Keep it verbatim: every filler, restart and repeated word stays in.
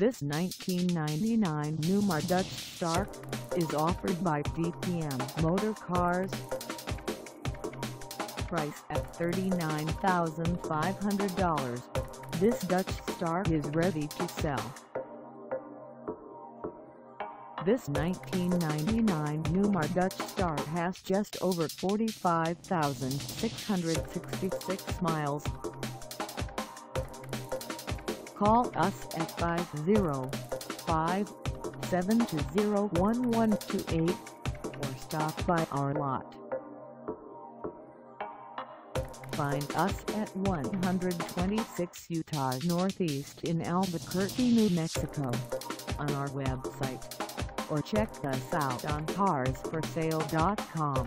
This nineteen ninety-nine Newmar Dutch Star is offered by D P M Motor Cars. Price at thirty-nine thousand five hundred dollars, this Dutch Star is ready to sell. This nineteen ninety-nine Newmar Dutch Star has just over forty-five thousand six hundred sixty-six miles. Call us at five zero five, seven two zero, one one two eight or stop by our lot. Find us at one twenty-six Utah Northeast in Albuquerque, New Mexico on our website, or check us out on cars for sale dot com.